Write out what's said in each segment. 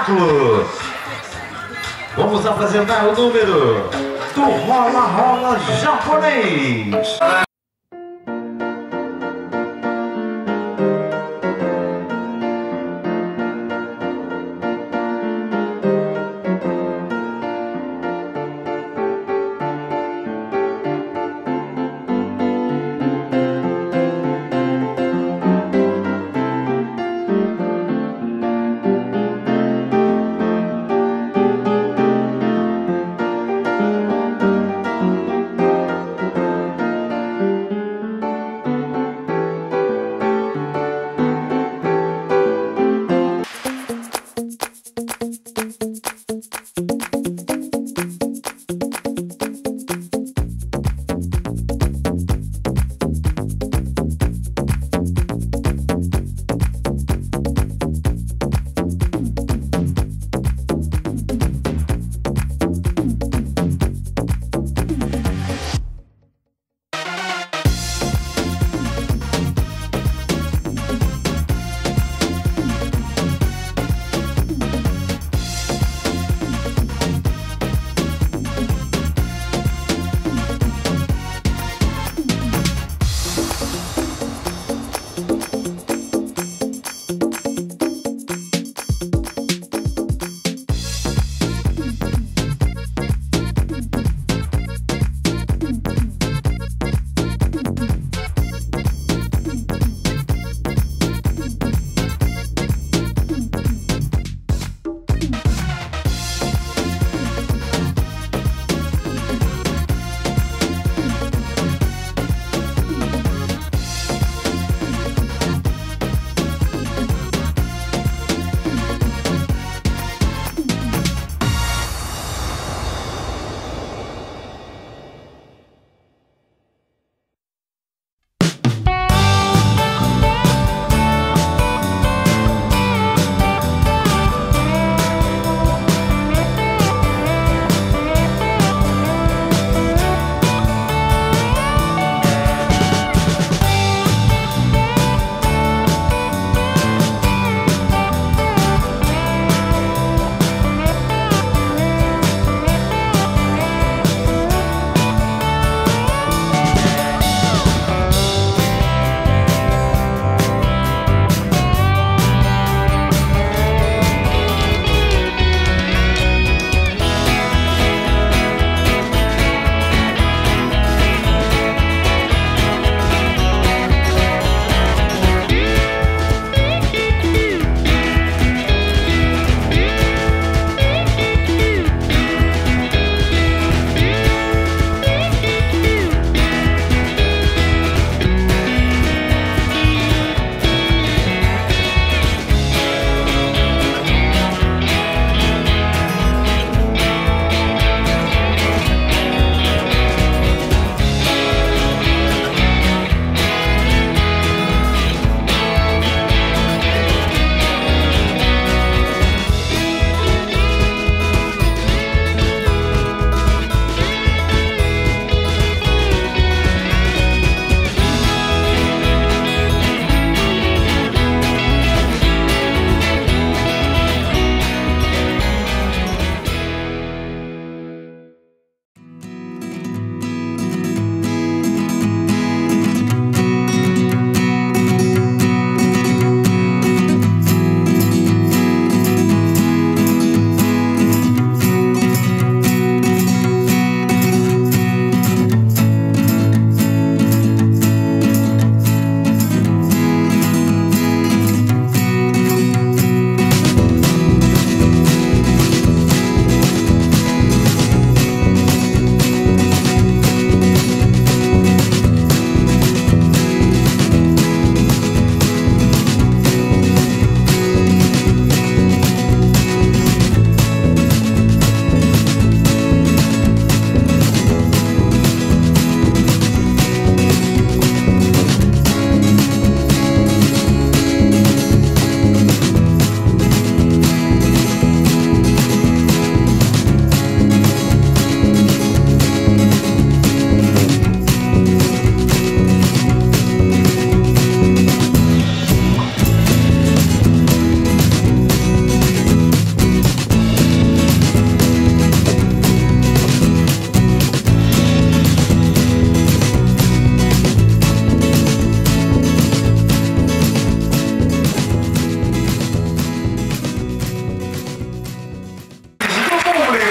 espetáculo. Vamos apresentar o número do Rola Rola Japonês.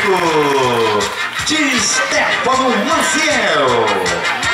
público de Stefano Maciel.